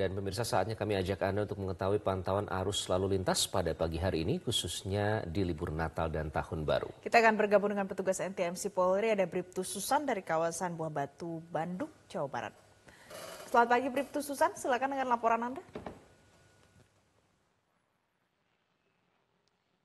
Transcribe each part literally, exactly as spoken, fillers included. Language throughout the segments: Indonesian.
Dan pemirsa, saatnya kami ajak Anda untuk mengetahui pantauan arus lalu lintas pada pagi hari ini, khususnya di libur Natal dan Tahun Baru. Kita akan bergabung dengan petugas N T M C Polri, ada Briptu Susan dari kawasan Buah Batu, Bandung, Jawa Barat. Selamat pagi Briptu Susan, silakan dengan laporan Anda.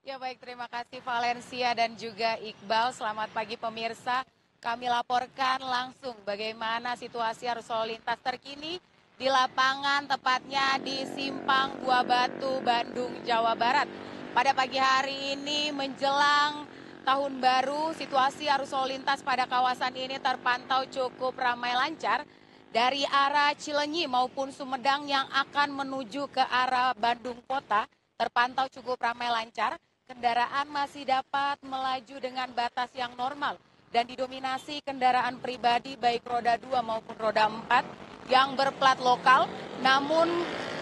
Ya baik, terima kasih Valencia dan juga Iqbal. Selamat pagi pemirsa, kami laporkan langsung bagaimana situasi arus lalu lintas terkini di lapangan, tepatnya di Simpang Buah Batu, Bandung, Jawa Barat. Pada pagi hari ini menjelang Tahun Baru, situasi arus lalu lintas pada kawasan ini terpantau cukup ramai lancar dari arah Cilenyi maupun Sumedang yang akan menuju ke arah Bandung Kota terpantau cukup ramai lancar. Kendaraan masih dapat melaju dengan batas yang normal dan didominasi kendaraan pribadi baik roda dua maupun roda empat yang berplat lokal, namun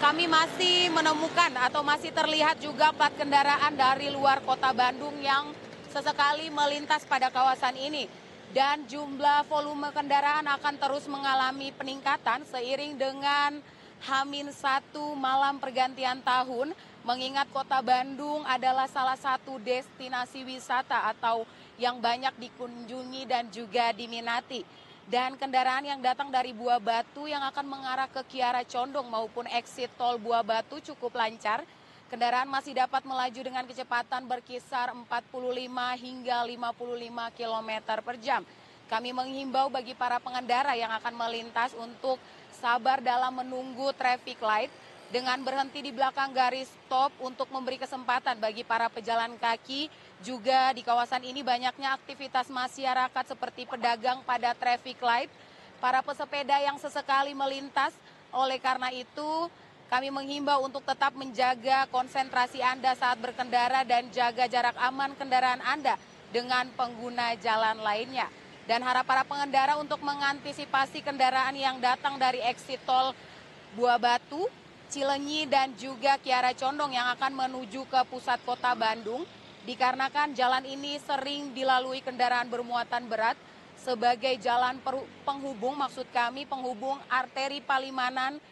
kami masih menemukan atau masih terlihat juga plat kendaraan dari luar kota Bandung yang sesekali melintas pada kawasan ini. Dan jumlah volume kendaraan akan terus mengalami peningkatan seiring dengan H minus satu malam pergantian tahun, mengingat kota Bandung adalah salah satu destinasi wisata atau yang banyak dikunjungi dan juga diminati. Dan kendaraan yang datang dari Buah Batu yang akan mengarah ke Kiara Condong maupun exit tol Buah Batu cukup lancar. Kendaraan masih dapat melaju dengan kecepatan berkisar empat puluh lima hingga lima puluh lima kilometer per jam. Kami menghimbau bagi para pengendara yang akan melintas untuk sabar dalam menunggu traffic light dengan berhenti di belakang garis stop untuk memberi kesempatan bagi para pejalan kaki. Juga di kawasan ini banyaknya aktivitas masyarakat seperti pedagang pada traffic light, para pesepeda yang sesekali melintas. Oleh karena itu, kami menghimbau untuk tetap menjaga konsentrasi Anda saat berkendara dan jaga jarak aman kendaraan Anda dengan pengguna jalan lainnya. Dan harap para pengendara untuk mengantisipasi kendaraan yang datang dari exit tol Buah Batu, Cilenyi dan juga Kiara Condong yang akan menuju ke pusat kota Bandung. Dikarenakan jalan ini sering dilalui kendaraan bermuatan berat sebagai jalan penghubung, maksud kami penghubung arteri Palimanan,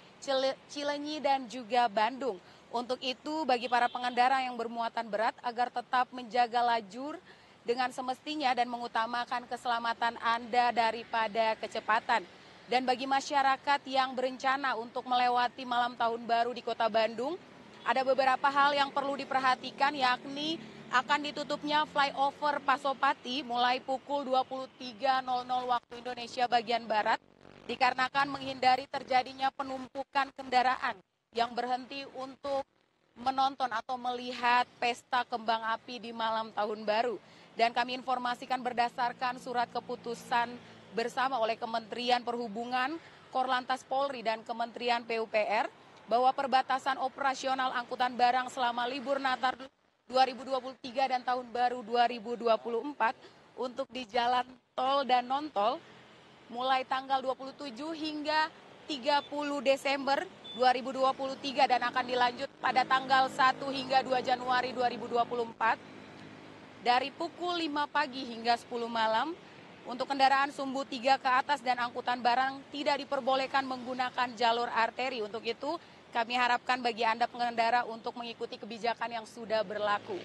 Cilenyi dan juga Bandung. Untuk itu bagi para pengendara yang bermuatan berat agar tetap menjaga lajur dengan semestinya dan mengutamakan keselamatan Anda daripada kecepatan. Dan bagi masyarakat yang berencana untuk melewati malam tahun baru di kota Bandung, ada beberapa hal yang perlu diperhatikan, yakni akan ditutupnya flyover Pasopati mulai pukul dua puluh tiga nol nol waktu Indonesia bagian Barat, dikarenakan menghindari terjadinya penumpukan kendaraan yang berhenti untuk menonton atau melihat pesta kembang api di malam tahun baru. Dan kami informasikan berdasarkan surat keputusan bersama oleh Kementerian Perhubungan, Korlantas Polri dan Kementerian P U P R bahwa perbatasan operasional angkutan barang selama libur Natal dua ribu dua puluh tiga dan Tahun Baru dua ribu dua puluh empat untuk di jalan tol dan non-tol mulai tanggal dua puluh tujuh hingga tiga puluh Desember dua ribu dua puluh tiga dan akan dilanjut pada tanggal satu hingga dua Januari dua ribu dua puluh empat dari pukul lima pagi hingga sepuluh malam. Untuk kendaraan sumbu tiga ke atas dan angkutan barang tidak diperbolehkan menggunakan jalur arteri. Untuk itu, kami harapkan bagi Anda pengendara untuk mengikuti kebijakan yang sudah berlaku.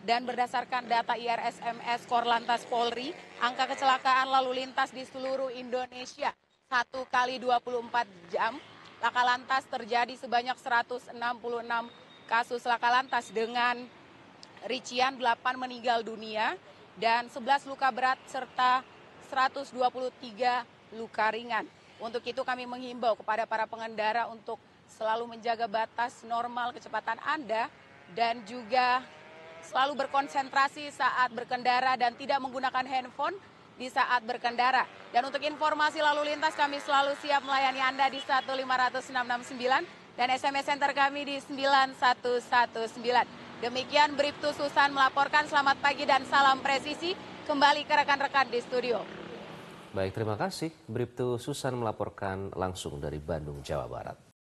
Dan berdasarkan data I R S M S Korlantas Polri, angka kecelakaan lalu lintas di seluruh Indonesia satu kali dua puluh empat jam, laka lantas terjadi sebanyak seratus enam puluh enam kasus laka lantas dengan rincian delapan meninggal dunia dan sebelas luka berat serta seratus dua puluh tiga luka ringan. Untuk itu kami menghimbau kepada para pengendara untuk selalu menjaga batas normal kecepatan Anda dan juga selalu berkonsentrasi saat berkendara dan tidak menggunakan handphone di saat berkendara. Dan untuk informasi lalu lintas kami selalu siap melayani Anda di satu lima nol nol enam enam sembilan dan S M S Center kami di sembilan satu satu sembilan. Demikian Briptu Susan melaporkan. Selamat pagi dan salam presisi, kembali ke rekan-rekan di studio. Baik, terima kasih. Briptu Susan melaporkan langsung dari Bandung, Jawa Barat.